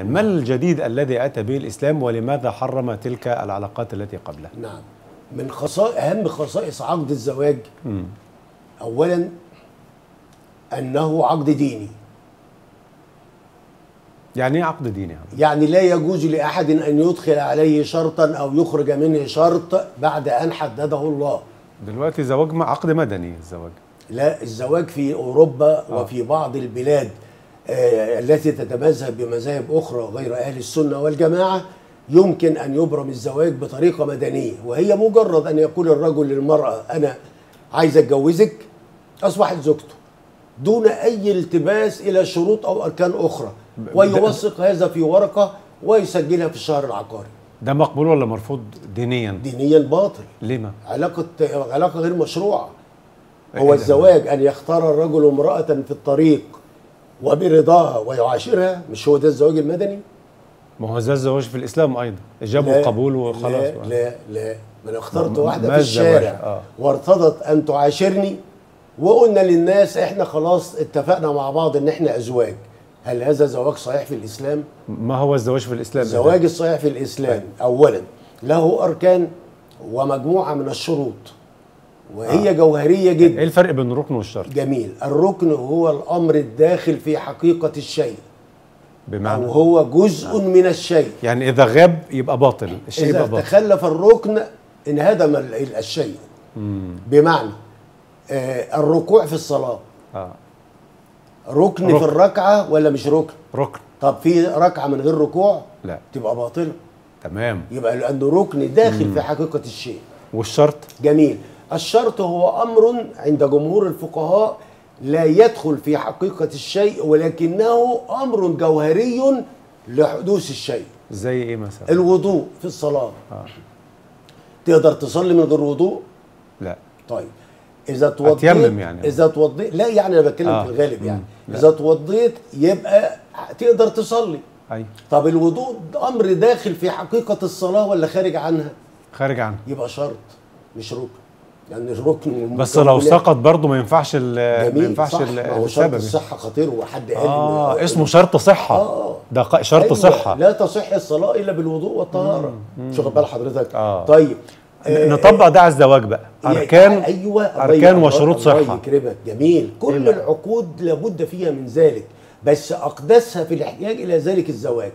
ما الجديد الذي أتى به الإسلام ولماذا حرم تلك العلاقات التي قبلها؟ نعم، من أهم خصائص عقد الزواج أولا أنه عقد ديني. يعني إيه عقد ديني؟ يعني لا يجوز لأحد أن يدخل عليه شرطا أو يخرج منه شرط بعد أن حدده الله. دلوقتي زواج عقد مدني الزواج؟ لا، الزواج في أوروبا وفي بعض البلاد التي تتمذهب بمذاهب أخرى غير أهل السنة والجماعة يمكن أن يبرم الزواج بطريقة مدنية، وهي مجرد أن يقول الرجل للمرأة أنا عايز أتجوزك، أصبحت زوجته دون أي التباس إلى شروط أو أركان أخرى، ويوثق هذا في ورقة ويسجلها في الشهر العقاري. ده مقبول ولا مرفوض دينيا؟ دينيا باطل. لما؟ علاقة غير مشروعة. هو الزواج أن يختار الرجل امرأة في الطريق وبرضاها ويعاشرها، مش هو ده الزواج المدني؟ ما هو ده الزواج في الإسلام أيضا، إجاب وقبول وخلاص. لا لا لا، ما أنا اخترت واحدة في الشارع وارتضت أن تعاشرني وقلنا للناس إحنا خلاص اتفقنا مع بعض إن إحنا أزواج، هل هذا زواج صحيح في الإسلام؟ ما هو الزواج في الإسلام؟ الزواج الصحيح في الإسلام أولا له أركان ومجموعة من الشروط وهي جوهرية جدا. ايه الفرق بين الركن والشرط؟ جميل، الركن هو الأمر الداخل في حقيقة الشيء، بمعنى وهو جزء من الشيء، يعني إذا غاب يبقى باطل الشيء، إذا تخلف الركن انهدم الشيء. بمعنى الركوع في الصلاة ركن في الركعة ولا مش ركن؟ ركن. طب في ركعة من غير ركوع؟ لا، تبقى باطلة. تمام، يبقى لأنه ركن داخل في حقيقة الشيء. والشرط؟ جميل، الشرط هو أمر عند جمهور الفقهاء لا يدخل في حقيقة الشيء ولكنه أمر جوهري لحدوث الشيء. زي إيه مثلا؟ الوضوء في الصلاة. تقدر تصلي من غير وضوء؟ لا. طيب إذا توضيت يعني لا يعني أنا بتكلم في الغالب يعني إذا توضيت يبقى تقدر تصلي. أيوه. طب الوضوء أمر داخل في حقيقة الصلاة ولا خارج عنها؟ خارج عنها، يبقى شرط مش ركن. يعني الركن بس لو سقط برضه ما ينفعش هو شرط الصحة خطير، وحد قال اسمه شرط صحة. ده شرط صحة، لا تصح الصلاة إلا بالوضوء والطهارة. مش واخد بال حضرتك؟ طيب نطبق ده على الزواج بقى، أركان أركان وشروط صحة. جميل، كل العقود لابد فيها من ذلك، بس أقدسها في الاحتياج إلى ذلك الزواج.